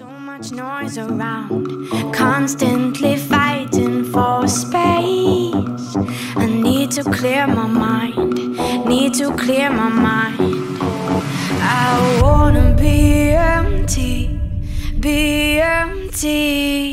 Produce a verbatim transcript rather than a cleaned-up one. So much noise around, constantly fighting for space. I need to clear my mind, need to clear my mind. I wanna be empty, be empty.